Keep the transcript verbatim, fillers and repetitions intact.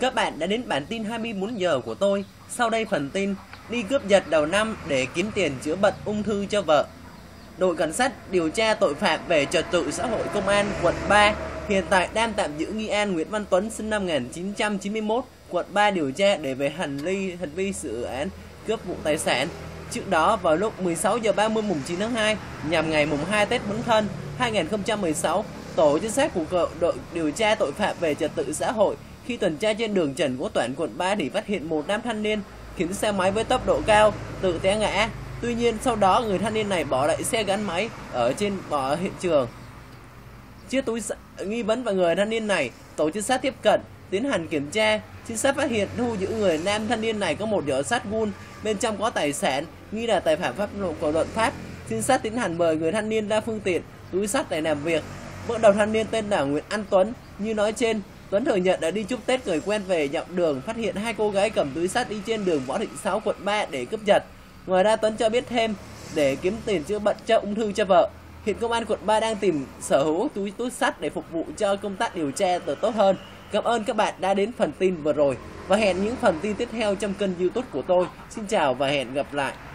Các bạn đã đến bản tin hai mươi bốn giờ của tôi. Sau đây phần tin: đi cướp giật đầu năm để kiếm tiền chữa bệnh ung thư cho vợ. Đội cảnh sát điều tra tội phạm về trật tự xã hội công an quận ba hiện tại đang tạm giữ nghi an Nguyễn Anh Tuấn sinh năm một nghìn chín trăm chín mươi mốt, quận ba điều tra để về hành vi hành vi xử án cướp vụ tài sản. Trước đó vào lúc mười sáu giờ ba mươi mùng chín tháng hai, nhằm ngày mùng hai Tết Bính Thân hai nghìn không trăm mười sáu, tổ trinh sát của đội điều tra tội phạm về trật tự xã hội khi tuần tra trên đường Trần Quốc Toản quận ba thì phát hiện một nam thanh niên khiến xe máy với tốc độ cao tự té ngã. Tuy nhiên sau đó người thanh niên này bỏ lại xe gắn máy ở trên bỏ ở hiện trường. Chiếc túi nghi vấn và người thanh niên này, tổ trinh sát tiếp cận tiến hành kiểm tra. Trinh sát phát hiện thu giữ người nam thanh niên này có một giỏ sắt gun, bên trong có tài sản nghi là tài sản pháp luật của luật pháp. Trinh sát tiến hành mời người thanh niên ra phương tiện túi sắt để làm việc. Bước đầu thanh niên tên là Nguyễn Anh Tuấn như nói trên. Tuấn thừa nhận đã đi chúc Tết người quen về, dọc đường phát hiện hai cô gái cầm túi sắt đi trên đường Võ Thị Sáu quận ba để cướp giật. Ngoài ra Tuấn cho biết thêm để kiếm tiền chữa bệnh cho ung thư cho vợ. Hiện công an quận ba đang tìm sở hữu túi túi sắt để phục vụ cho công tác điều tra từ tốt hơn. Cảm ơn các bạn đã đến phần tin vừa rồi và hẹn những phần tin tiếp theo trong kênh YouTube của tôi. Xin chào và hẹn gặp lại.